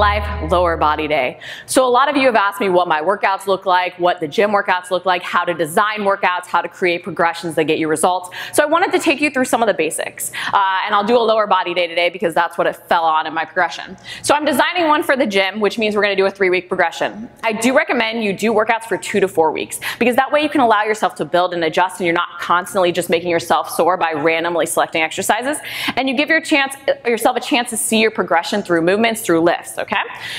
Life Lower Body Day. So a lot of you have asked me what my workouts look like, what the gym workouts look like, how to design workouts, how to create progressions that get you results. So I wanted to take you through some of the basics. And I'll do a lower body day today because that's what it fell on in my progression. So I'm designing one for the gym, which means we're gonna do a 3-week progression. I do recommend you do workouts for 2 to 4 weeks because that way you can allow yourself to build and adjust and you're not constantly just making yourself sore by randomly selecting exercises. And you give yourself a chance to see your progression through movements, through lifts, okay?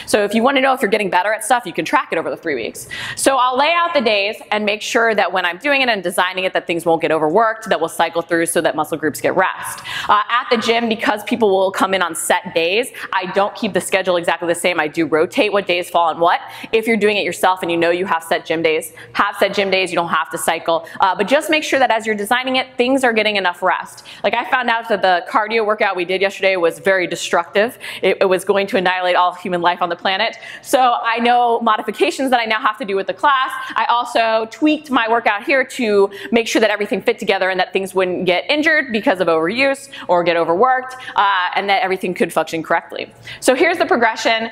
So if you wanna know if you're getting better at stuff, you can track it over the 3 weeks. So I'll lay out the days and make sure that when I'm doing it and designing it, that things won't get overworked, that we'll cycle through so that muscle groups get rest. At the gym, because people will come in on set days, I don't keep the schedule exactly the same. I do rotate what days fall on what. If you're doing it yourself and you know you have set gym days, you don't have to cycle. But just make sure that as you're designing it, things are getting enough rest. Like I found out that the cardio workout we did yesterday was very destructive. It was going to annihilate all human life on the planet. So I know modifications that I now have to do with the class. I also tweaked my workout here to make sure that everything fit together and that things wouldn't get injured because of overuse or get overworked, and that everything could function correctly. So here's the progression,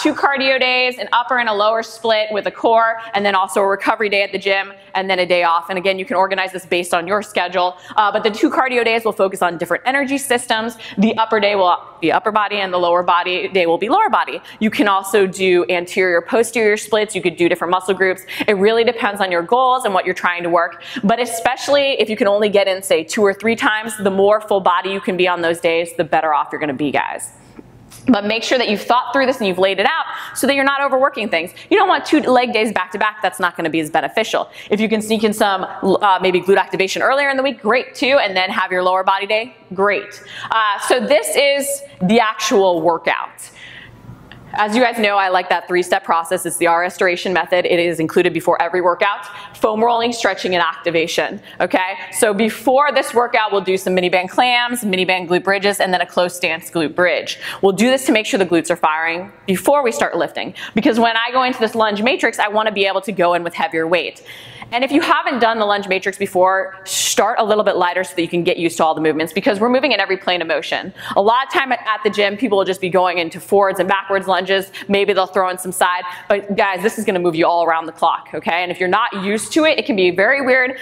2 cardio days, an upper and a lower split with a core, and then also a recovery day at the gym, and then a day off. And again, you can organize this based on your schedule, but the 2 cardio days will focus on different energy systems. The upper day will be upper body and the lower body day will be lower body. You can also do anterior, posterior splits. You could do different muscle groups. It really depends on your goals and what you're trying to work, but especially if you can only get in, say, 2 or 3 times, the more full body you can be on those days, the better off you're gonna be, guys. But make sure that you've thought through this and you've laid it out so that you're not overworking things. You don't want 2 leg days back to back. That's not going to be as beneficial. If you can sneak in some maybe glute activation earlier in the week, great too, and then have your lower body day, great. So this is the actual workout. As you guys know, I like that 3-step process. It's the R restoration method. It is included before every workout. Foam rolling, stretching, and activation, okay? So before this workout, we'll do some mini band clams, mini band glute bridges, and then a close stance glute bridge. We'll do this to make sure the glutes are firing before we start lifting, because when I go into this lunge matrix, I wanna be able to go in with heavier weight. And if you haven't done the lunge matrix before, start a little bit lighter so that you can get used to all the movements, because we're moving in every plane of motion. A lot of time at the gym, people will just be going into forwards and backwards lunges. Maybe they'll throw in some side, but guys, this is going to move you all around the clock, okay? And if you're not used to it, it can be very weird.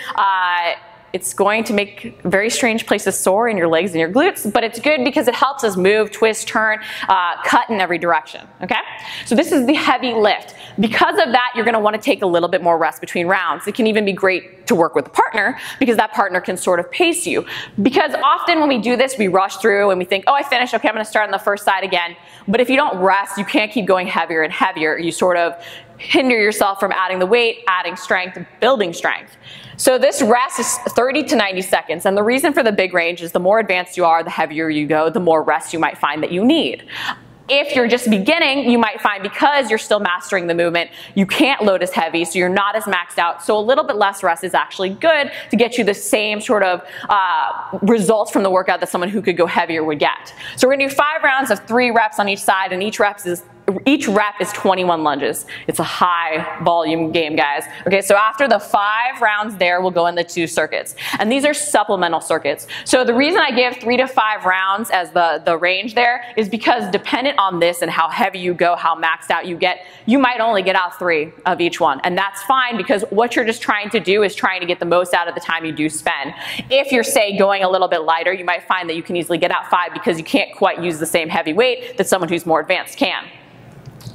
It's going to make very strange places sore in your legs and your glutes, but it's good because it helps us move, twist, turn, cut in every direction, okay? So this is the heavy lift. Because of that, you're gonna wanna take a little bit more rest between rounds. It can even be great to work with a partner because that partner can sort of pace you. Because often when we do this, we rush through and we think, oh, I finished, okay, I'm gonna start on the first side again. But if you don't rest, you can't keep going heavier and heavier. You sort of hinder yourself from adding the weight, adding strength, building strength. So this rest is 30 to 90 seconds. And the reason for the big range is the more advanced you are, the heavier you go, the more rest you might find that you need. If you're just beginning, you might find because you're still mastering the movement, you can't load as heavy, so you're not as maxed out. So a little bit less rest is actually good to get you the same sort of results from the workout that someone who could go heavier would get. So we're gonna do 5 rounds of 3 reps on each side, and each rep is 21 lunges. It's a high volume game, guys. Okay, so after the 5 rounds there, we'll go in the 2 circuits. And these are supplemental circuits. So the reason I give 3 to 5 rounds as the range there is because dependent on this and how heavy you go, how maxed out you get, you might only get out 3 of each one. And that's fine because what you're just trying to do is trying to get the most out of the time you do spend. If you're, say, going a little bit lighter, you might find that you can easily get out 5 because you can't quite use the same heavy weight that someone who's more advanced can.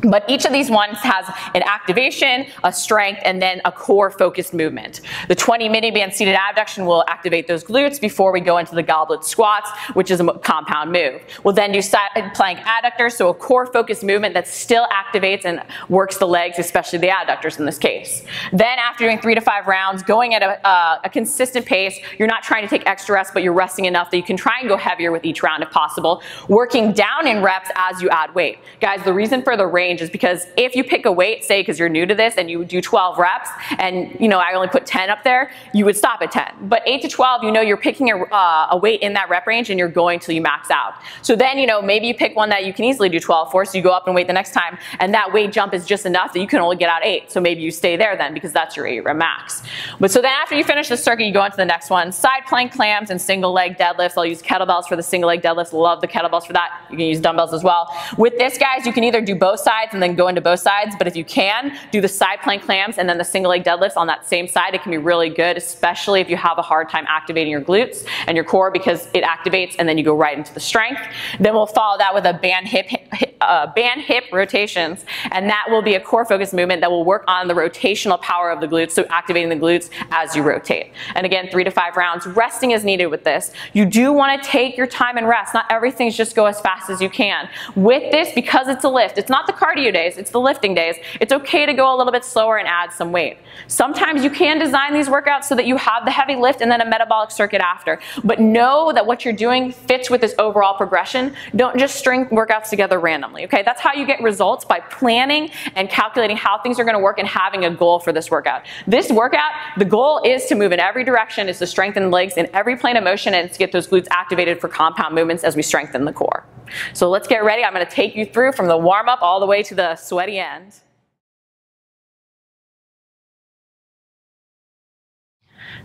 But each of these ones has an activation, a strength, and then a core focused movement. The 20 mini band seated abduction will activate those glutes before we go into the goblet squats, which is a compound move. We'll then do side plank adductors, so a core focused movement that still activates and works the legs, especially the adductors in this case. Then after doing 3 to 5 rounds, going at a consistent pace, you're not trying to take extra rest, but you're resting enough that you can try and go heavier with each round if possible, working down in reps as you add weight. Guys, the reason for the range range is because if you pick a weight, say because you're new to this and you do 12 reps and you know I only put 10 up there, you would stop at 10. But 8 to 12, you know you're picking a weight in that rep range and you're going till you max out. So then you know maybe you pick one that you can easily do 12 for, so you go up and wait the next time and that weight jump is just enough that you can only get out 8. So maybe you stay there then because that's your 8 rep max. But so then after you finish this circuit, you go on to the next one. Side plank clams and single leg deadlifts. I'll use kettlebells for the single leg deadlifts. Love the kettlebells for that. You can use dumbbells as well. With this, guys, you can either do both sides and then go into both sides, but if you can, do the side plank clams and then the single leg deadlifts on that same side. It can be really good, especially if you have a hard time activating your glutes and your core, because it activates and then you go right into the strength. Then we'll follow that with a band hip rotations, and that will be a core focused movement that will work on the rotational power of the glutes, so activating the glutes as you rotate. And again, 3 to 5 rounds. Resting is needed with this. You do want to take your time and rest. Not everything's just go as fast as you can. With this, because it's a lift, it's not the cardio days, it's the lifting days, it's okay to go a little bit slower and add some weight. Sometimes you can design these workouts so that you have the heavy lift and then a metabolic circuit after, but know that what you're doing fits with this overall progression. Don't just string workouts together randomly, okay? That's how you get results, by planning and calculating how things are going to work and having a goal for this workout. This workout, the goal is to move in every direction, is to strengthen legs in every plane of motion and to get those glutes activated for compound movements as we strengthen the core. So let's get ready. I'm going to take you through from the warm up all the way to the sweaty end.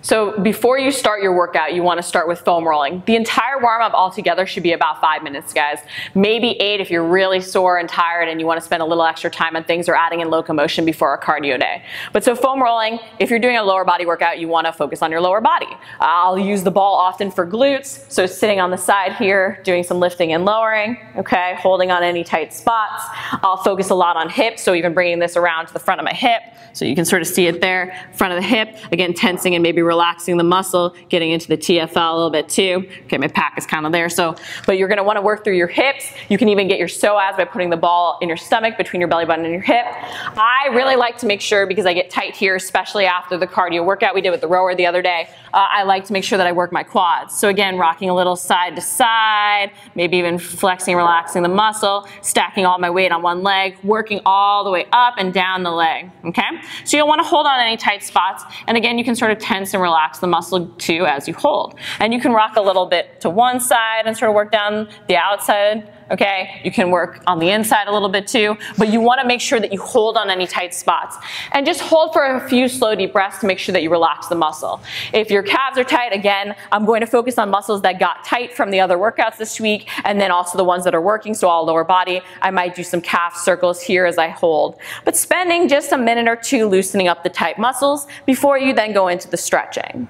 So before you start your workout, you want to start with foam rolling. The entire warm-up altogether should be about 5 minutes, guys. Maybe 8 if you're really sore and tired and you want to spend a little extra time on things, or adding in locomotion before a cardio day. But so foam rolling, if you're doing a lower body workout, you want to focus on your lower body. I'll use the ball often for glutes, so sitting on the side here, doing some lifting and lowering, okay, holding on any tight spots. I'll focus a lot on hips, so even bringing this around to the front of my hip, so you can sort of see it there, front of the hip, again tensing and maybe relaxing the muscle, getting into the TFL a little bit too. Okay, my pack is kind of there, so, but you're gonna wanna work through your hips. You can even get your psoas by putting the ball in your stomach between your belly button and your hip. I really like to make sure, because I get tight here, especially after the cardio workout we did with the rower the other day, I like to make sure that I work my quads. So again, rocking a little side to side, maybe even flexing, relaxing the muscle, stacking all my weight on one leg, working all the way up and down the leg, okay? So you'll wanna hold on any tight spots, and again, you can sort of tense and relax the muscle too as you hold. And you can rock a little bit to one side and sort of work down the outside, okay? You can work on the inside a little bit too, but you wanna make sure that you hold on any tight spots. And just hold for a few slow deep breaths to make sure that you relax the muscle. If your calves are tight, again, I'm going to focus on muscles that got tight from the other workouts this week, and then also the ones that are working, so all lower body. I might do some calf circles here as I hold. But spending just a minute or two loosening up the tight muscles before you then go into the stretching.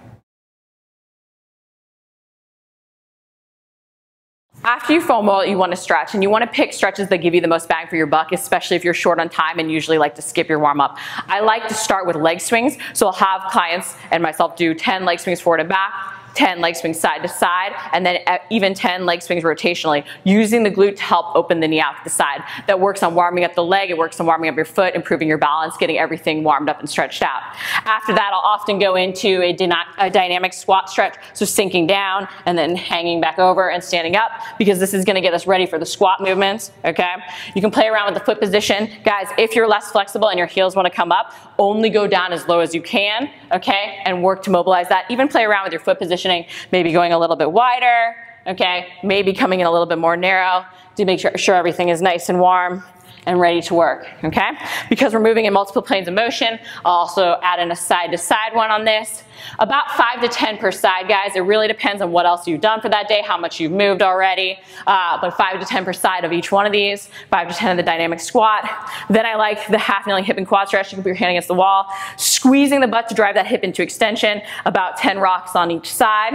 After you foam roll, you want to stretch, and you want to pick stretches that give you the most bang for your buck, especially if you're short on time and usually like to skip your warm-up. I like to start with leg swings, so I'll have clients and myself do 10 leg swings forward and back, 10 leg swings side to side, and then even 10 leg swings rotationally, using the glute to help open the knee out to the side. That works on warming up the leg, it works on warming up your foot, improving your balance, getting everything warmed up and stretched out. After that, I'll often go into a dynamic squat stretch, so sinking down and then hanging back over and standing up, because this is gonna get us ready for the squat movements, okay? You can play around with the foot position. Guys, if you're less flexible and your heels wanna come up, only go down as low as you can, okay? And work to mobilize that. Even play around with your foot position, maybe going a little bit wider, okay, maybe coming in a little bit more narrow, to make sure everything is nice and warm and ready to work, okay? Because we're moving in multiple planes of motion, I'll also add in a side-to-side one on this. About 5 to 10 per side, guys. It really depends on what else you've done for that day, how much you've moved already, but 5 to 10 per side of each one of these, 5 to 10 of the dynamic squat. Then I like the half kneeling hip and quad stretch. You can put your hand against the wall, squeezing the butt to drive that hip into extension, about 10 rocks on each side.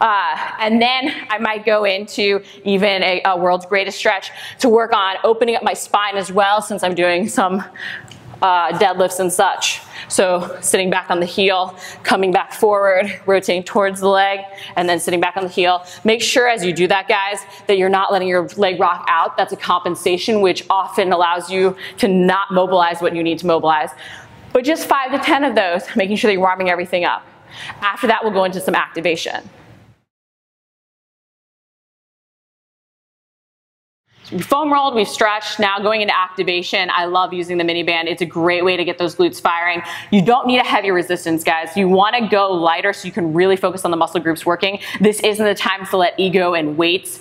And then I might go into even a world's greatest stretch to work on opening up my spine as well, since I'm doing some deadlifts and such. So sitting back on the heel, coming back forward, rotating towards the leg, and then sitting back on the heel. Make sure as you do that, guys, that you're not letting your leg rock out. That's a compensation, which often allows you to not mobilize what you need to mobilize. But just 5 to 10 of those, making sure that you're warming everything up. After that, we'll go into some activation. foam rolled, we've stretched, now going into activation. I love using the mini band. It's a great way to get those glutes firing. You don't need a heavy resistance, guys. You wanna go lighter so you can really focus on the muscle groups working. This isn't the time to let ego and weights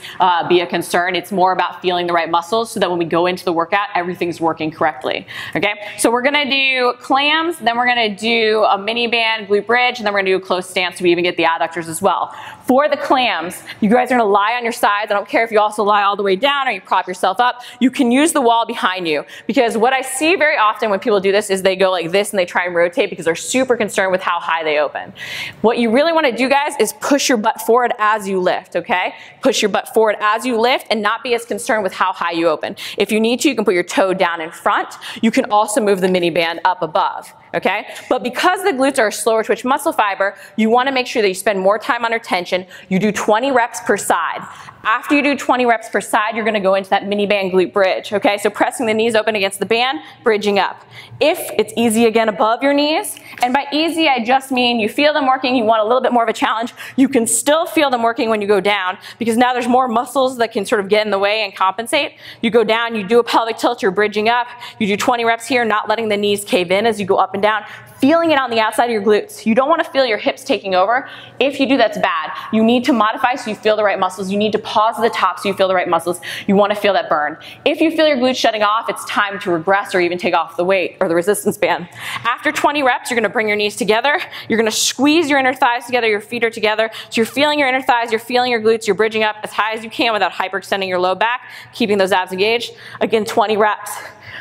be a concern. It's more about feeling the right muscles so that when we go into the workout, everything's working correctly, okay? So we're gonna do clams, then we're gonna do a mini band, glute bridge, and then we're gonna do a close stance so we even get the adductors as well. For the clams, you guys are gonna lie on your sides. I don't care if you also lie all the way down or you prop yourself up. You can use the wall behind you, because what I see very often when people do this is they go like this and they try and rotate because they're super concerned with how high they open. What you really wanna do, guys, is push your butt forward as you lift, okay? Push your butt forward as you lift and not be as concerned with how high you open. If you need to, you can put your toe down in front. You can also move the mini band up above, okay? But because the glutes are a slower twitch muscle fiber, you wanna make sure that you spend more time under tension. You do 20 reps per side. After you do 20 reps per side, you're gonna go into that mini band glute bridge, okay? So pressing the knees open against the band, bridging up. If it's easy again above your knees, and by easy I just mean you feel them working, you want a little bit more of a challenge, you can still feel them working when you go down, because now there's more muscles that can sort of get in the way and compensate. You go down, you do a pelvic tilt, you're bridging up, you do 20 reps here, not letting the knees cave in as you go up and down, feeling it on the outside of your glutes. You don't wanna feel your hips taking over. If you do, that's bad. You need to modify so you feel the right muscles. You need to pause at the top so you feel the right muscles. You wanna feel that burn. If you feel your glutes shutting off, it's time to regress or even take off the weight or the resistance band. After 20 reps, you're gonna bring your knees together. You're gonna squeeze your inner thighs together, your feet are together. So you're feeling your inner thighs, you're feeling your glutes, you're bridging up as high as you can without hyperextending your low back, keeping those abs engaged. Again, 20 reps.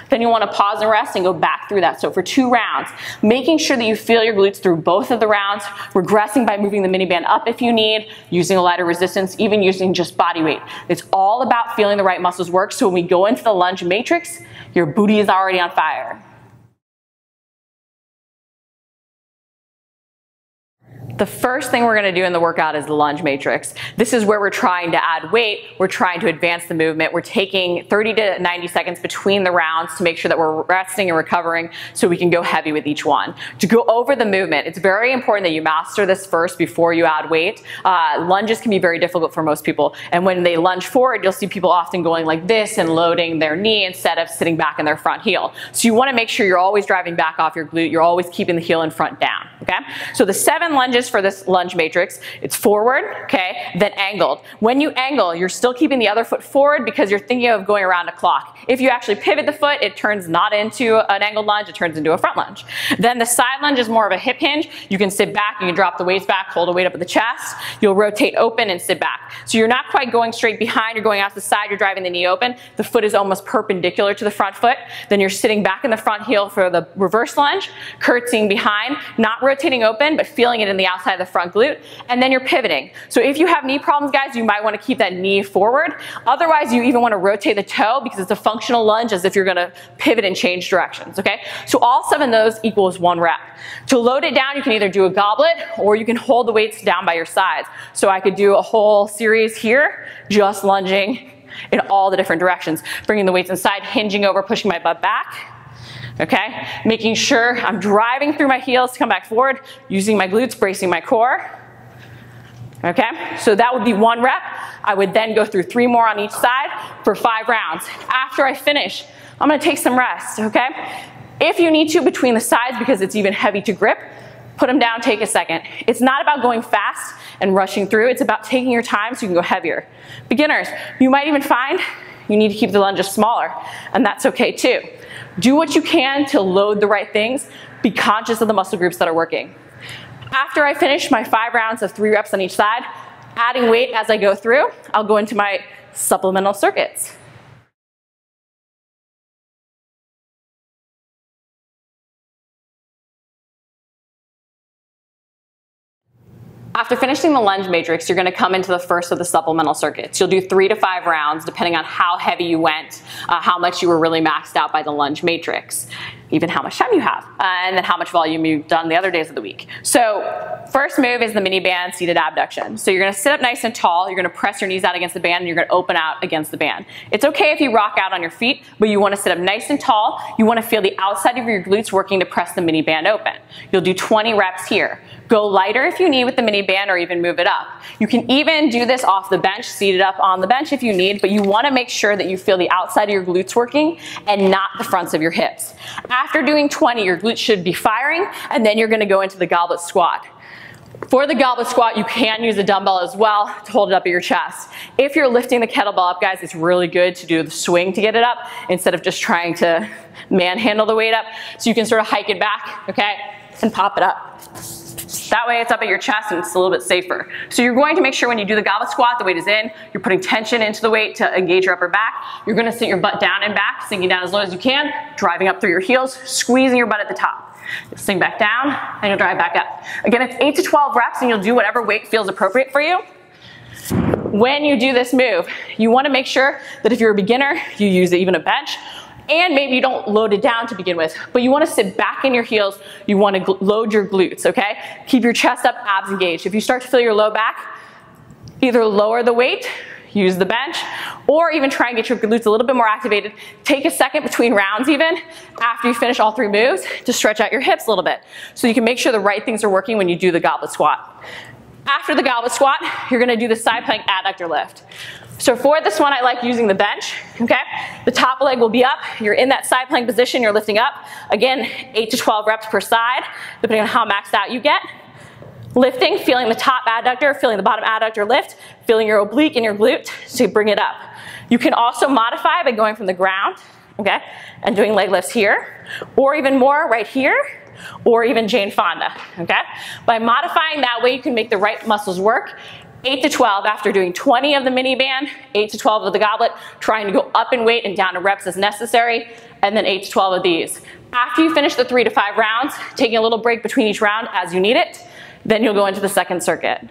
Then you wanna pause and rest and go back through that. So for 2 rounds, making sure that you feel your glutes through both of the rounds, regressing by moving the mini band up if you need, using a lighter resistance, even using just body weight. It's all about feeling the right muscles work, so when we go into the lunge matrix, your booty is already on fire. The first thing we're gonna do in the workout is the lunge matrix. This is where we're trying to add weight, we're trying to advance the movement, we're taking 30 to 90 seconds between the rounds to make sure that we're resting and recovering so we can go heavy with each one. To go over the movement, it's very important that you master this first before you add weight. Lunges can be very difficult for most people, and when they lunge forward, you'll see people often going like this and loading their knee instead of sitting back in their front heel. So you wanna make sure you're always driving back off your glute, you're always keeping the heel in front down, okay? So the 7 lunges for this lunge matrix, it's forward, okay, then angled. When you angle, you're still keeping the other foot forward because you're thinking of going around a clock. If you actually pivot the foot, it turns not into an angled lunge, it turns into a front lunge. Then the side lunge is more of a hip hinge. You can sit back, you can drop the weights back, hold the weight up at the chest, you'll rotate open and sit back. So you're not quite going straight behind, you're going out to the side, you're driving the knee open, the foot is almost perpendicular to the front foot, then you're sitting back in the front heel for the reverse lunge, curtsying behind, not rotating open, but feeling it in the outside of the front glute, and then you're pivoting. So if you have knee problems, guys, you might want to keep that knee forward. Otherwise, you even want to rotate the toe because it's a functional lunge as if you're going to pivot and change directions, okay? So all 7 of those equals 1 rep. To load it down, you can either do a goblet or you can hold the weights down by your sides. So I could do a whole series here, just lunging in all the different directions, bringing the weights inside, hinging over, pushing my butt back. Okay, making sure I'm driving through my heels to come back forward, using my glutes, bracing my core. Okay, so that would be 1 rep. I would then go through 3 more on each side for 5 rounds. After I finish, I'm gonna take some rest, okay? If you need to between the sides because it's even heavy to grip, put them down, take a second. It's not about going fast and rushing through, it's about taking your time so you can go heavier. Beginners, you might even find you need to keep the lunges smaller, and that's okay too. Do what you can to load the right things. Be conscious of the muscle groups that are working. After I finish my 5 rounds of 3 reps on each side, adding weight as I go through, I'll go into my supplemental circuits. After finishing the lunge matrix, you're gonna come into the first of the supplemental circuits. You'll do 3 to 5 rounds, depending on how heavy you went, how much you were really maxed out by the lunge matrix. even how much time you have, and then how much volume you've done the other days of the week. So first move is the mini band seated abduction. So you're gonna sit up nice and tall, you're gonna press your knees out against the band, and you're gonna open out against the band. It's okay if you rock out on your feet, but you wanna sit up nice and tall, you wanna feel the outside of your glutes working to press the mini band open. You'll do 20 reps here. Go lighter if you need with the mini band, or even move it up. You can even do this off the bench, seated up on the bench if you need, but you wanna make sure that you feel the outside of your glutes working and not the fronts of your hips. After doing 20, your glutes should be firing, and then you're gonna go into the goblet squat. For the goblet squat, you can use a dumbbell as well to hold it up at your chest. If you're lifting the kettlebell up, guys, it's really good to do the swing to get it up instead of just trying to manhandle the weight up. So you can sort of hike it back, okay, and pop it up. That way it's up at your chest and it's a little bit safer. So you're going to make sure when you do the goblet squat, the weight is in, you're putting tension into the weight to engage your upper back. You're gonna sit your butt down and back, sinking down as low as you can, driving up through your heels, squeezing your butt at the top. Sink back down, and you'll drive back up. Again, it's 8 to 12 reps, and you'll do whatever weight feels appropriate for you. When you do this move, you wanna make sure that if you're a beginner, you use even a bench, and maybe you don't load it down to begin with, but you wanna sit back in your heels, you wanna load your glutes, okay? Keep your chest up, abs engaged. If you start to feel your low back, either lower the weight, use the bench, or even try and get your glutes a little bit more activated. Take a second between rounds even, after you finish all three moves, to stretch out your hips a little bit. So you can make sure the right things are working when you do the goblet squat. After the goblet squat, you're gonna do the side plank adductor lift. So for this one, I like using the bench, okay? The top leg will be up, you're in that side plank position, you're lifting up. Again, 8 to 12 reps per side, depending on how maxed out you get. Lifting, feeling the top adductor, feeling the bottom adductor lift, feeling your oblique and your glute to bring it up. You can also modify by going from the ground, okay, and doing leg lifts here, or even more right here, or even Jane Fonda, okay? By modifying that way, you can make the right muscles work. 8 to 12 after doing 20 of the mini band, 8 to 12 of the goblet, trying to go up in weight and down in reps as necessary, and then 8 to 12 of these. After you finish the 3 to 5 rounds, taking a little break between each round as you need it, then you'll go into the second circuit.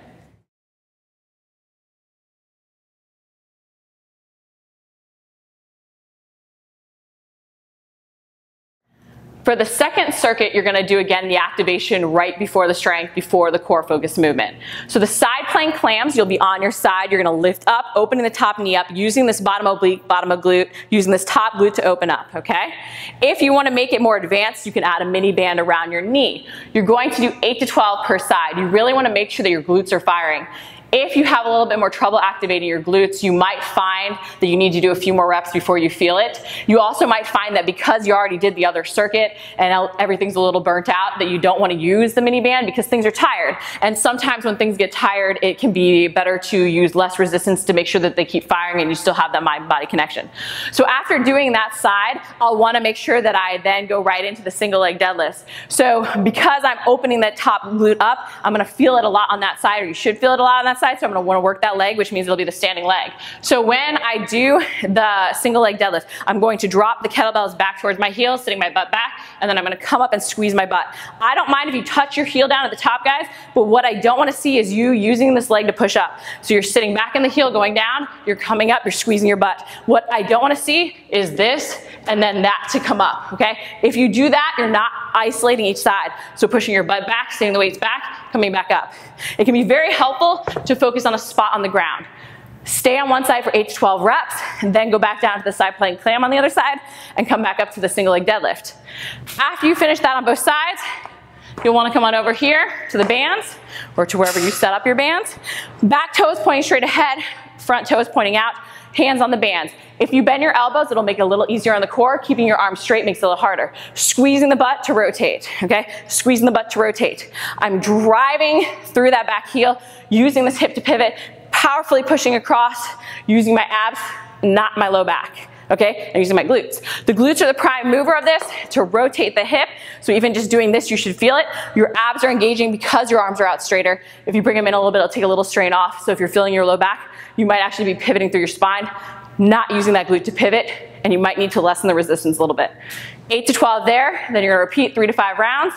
For the second circuit, you're gonna do again the activation right before the strength, before the core focus movement. So the side plank clams, you'll be on your side, you're gonna lift up, opening the top knee up, using this bottom oblique, bottom of glute, using this top glute to open up, okay? If you wanna make it more advanced, you can add a mini band around your knee. You're going to do 8 to 12 per side. You really wanna make sure that your glutes are firing. If you have a little bit more trouble activating your glutes, you might find that you need to do a few more reps before you feel it. You also might find that because you already did the other circuit and everything's a little burnt out, that you don't want to use the mini band because things are tired. And sometimes when things get tired, it can be better to use less resistance to make sure that they keep firing and you still have that mind-body connection. So after doing that side, I'll want to make sure that I then go right into the single leg deadlift. So because I'm opening that top glute up, I'm going to feel it a lot on that side, or you should feel it a lot on that side, so I'm gonna wanna work that leg, which means it'll be the standing leg. So when I do the single leg deadlift, I'm going to drop the kettlebells back towards my heels, sitting my butt back, and then I'm gonna come up and squeeze my butt. I don't mind if you touch your heel down at the top, guys, but what I don't wanna see is you using this leg to push up. So you're sitting back in the heel, going down, you're coming up, you're squeezing your butt. What I don't wanna see is this, and then that to come up, okay? If you do that, you're not isolating each side. So pushing your butt back, sitting the weights back, coming back up. It can be very helpful to focus on a spot on the ground. Stay on one side for 8 to 12 reps, and then go back down to the side plank clam on the other side, and come back up to the single leg deadlift. After you finish that on both sides, you'll wanna come on over here to the bands, or to wherever you set up your bands. Back toes pointing straight ahead, front toes pointing out, hands on the bands. If you bend your elbows, it'll make it a little easier on the core. Keeping your arms straight makes it a little harder. Squeezing the butt to rotate, okay? Squeezing the butt to rotate. I'm driving through that back heel, using this hip to pivot, powerfully pushing across, using my abs, not my low back, okay? I'm using my glutes. The glutes are the prime mover of this to rotate the hip, so even just doing this, you should feel it. Your abs are engaging because your arms are out straighter. If you bring them in a little bit, it'll take a little strain off, so if you're feeling your low back, you might actually be pivoting through your spine, not using that glute to pivot, and you might need to lessen the resistance a little bit. 8 to 12 there, then you're gonna repeat 3 to 5 rounds.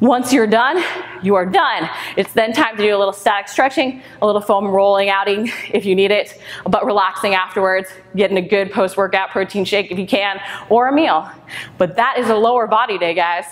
Once you're done, you are done. It's then time to do a little static stretching, a little foam rolling outing if you need it, but relaxing afterwards, getting a good post-workout protein shake if you can, or a meal. But that is a lower body day, guys.